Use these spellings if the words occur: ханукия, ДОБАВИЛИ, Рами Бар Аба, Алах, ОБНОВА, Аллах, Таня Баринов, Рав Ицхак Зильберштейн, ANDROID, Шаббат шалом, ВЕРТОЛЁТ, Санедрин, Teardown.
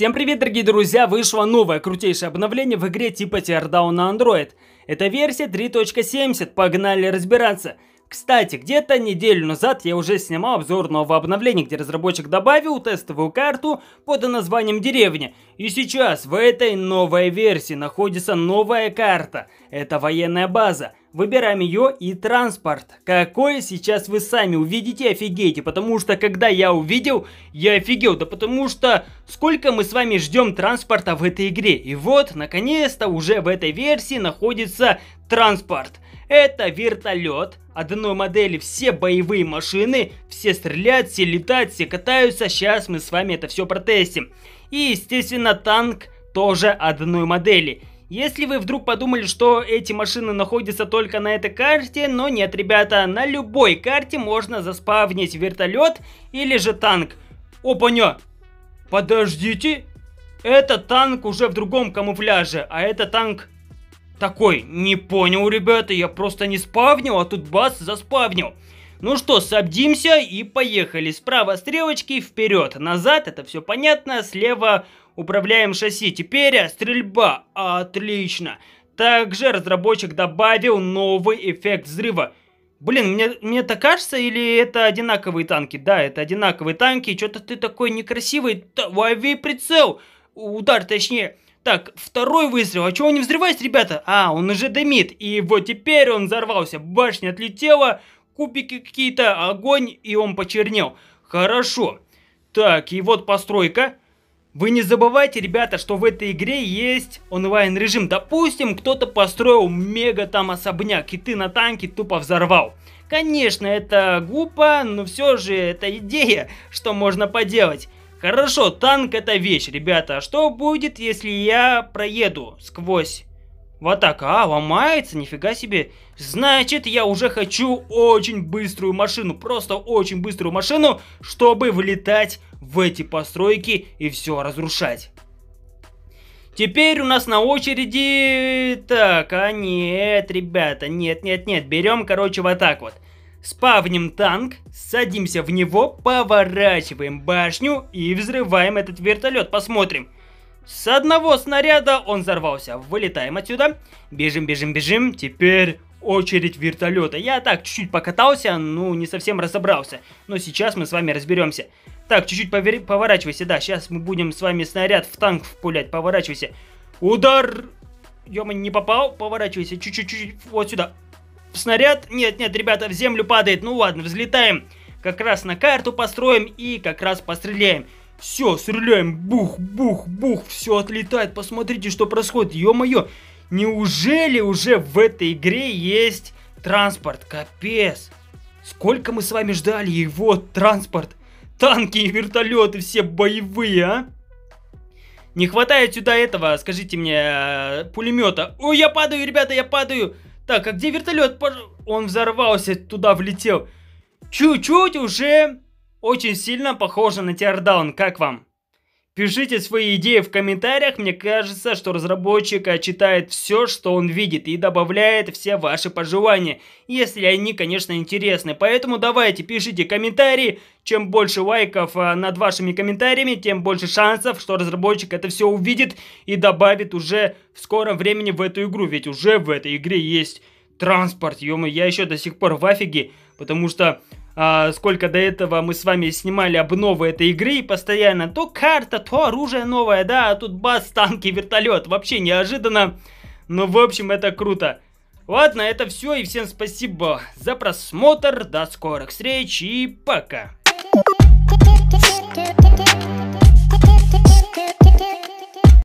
Всем привет, дорогие друзья! Вышло новое крутейшее обновление в игре типа Teardown на Android. Это версия 3.70, погнали разбираться! Кстати, где-то неделю назад я уже снимал обзор нового обновления, где разработчик добавил тестовую карту под названием «Деревня». И сейчас в этой новой версии находится новая карта. Это военная база. Выбираем ее и транспорт. Какой сейчас вы сами увидите и офигеете, потому что когда я увидел, я офигел. Да потому что сколько мы с вами ждем транспорта в этой игре. И вот, наконец-то, уже в этой версии находится транспорт. Это вертолет. Одной модели все боевые машины, все стреляют, все летают, все катаются. Сейчас мы с вами это все протестим. И, естественно, танк тоже одной модели. Если вы вдруг подумали, что эти машины находятся только на этой карте, но нет, ребята, на любой карте можно заспавнить вертолет или же танк. Опа-ня! Подождите, это танк уже в другом камуфляже, а это танк... такой, не понял, ребята, я просто не спавнил, а тут бас заспавнил. Ну что, сабдимся и поехали. Справа стрелочки, вперед, назад, это все понятно. Слева управляем шасси. Теперь стрельба, отлично. Также разработчик добавил новый эффект взрыва. Блин, мне так кажется, или это одинаковые танки? Да, это одинаковые танки, что-то ты такой некрасивый. Лови прицел, удар точнее. Так, второй выстрел. А чего он не взрывается, ребята? А, он уже дымит. И вот теперь он взорвался. Башня отлетела, кубики какие-то, огонь, и он почернел. Хорошо. Так, и вот постройка. Вы не забывайте, ребята, что в этой игре есть онлайн-режим. Допустим, кто-то построил мега там особняк, и ты на танке тупо взорвал. Конечно, это глупо, но все же это идея, что можно поделать. Хорошо, танк это вещь, ребята. А что будет, если я проеду сквозь? Вот так, ломается, нифига себе. Значит, я уже хочу очень быструю машину, просто очень быструю машину, чтобы влетать в эти постройки и все разрушать. Теперь у нас на очереди... Так, нет, ребята, нет. Берем, короче, вот так вот. Спавним танк, садимся в него, поворачиваем башню и взрываем этот вертолет. Посмотрим. С одного снаряда он взорвался. Вылетаем отсюда. Бежим, бежим, бежим. Теперь очередь вертолета. Я так чуть-чуть покатался, ну не совсем разобрался. Но сейчас мы с вами разберемся. Так, чуть-чуть поворачивайся. Да, сейчас мы будем с вами снаряд в танк впулять. Поворачивайся. Удар. Ё-моё, не попал. Поворачивайся. Чуть-чуть. Вот сюда. Снаряд? Нет, ребята, в землю падает. Ну ладно, взлетаем. Как раз на карту построим и как раз постреляем. Все, стреляем. Бух, бух, бух. Все отлетает. Посмотрите, что происходит. Ё-моё. Неужели уже в этой игре есть транспорт? Капец. Сколько мы с вами ждали. И вот транспорт. Танки и вертолеты все боевые, а? Не хватает сюда этого, скажите мне, пулемета. Ой, я падаю, ребята, я падаю. Так, а где вертолет? Он взорвался, туда влетел. Чуть-чуть уже очень сильно похоже на Teardown. Как вам? Пишите свои идеи в комментариях. Мне кажется, что разработчик читает все, что он видит, и добавляет все ваши пожелания, если они, конечно, интересны. Поэтому давайте, пишите комментарии. Чем больше лайков над вашими комментариями, тем больше шансов, что разработчик это все увидит и добавит уже в скором времени в эту игру. Ведь уже в этой игре есть транспорт. Ё-моё, я еще до сих пор в афиге, потому что... сколько до этого мы с вами снимали обновы этой игры, и постоянно то карта, то оружие новое, да, а тут бас, танки, вертолет. Вообще неожиданно, но в общем это круто. Ладно, это все, и всем спасибо за просмотр, до скорых встреч и пока.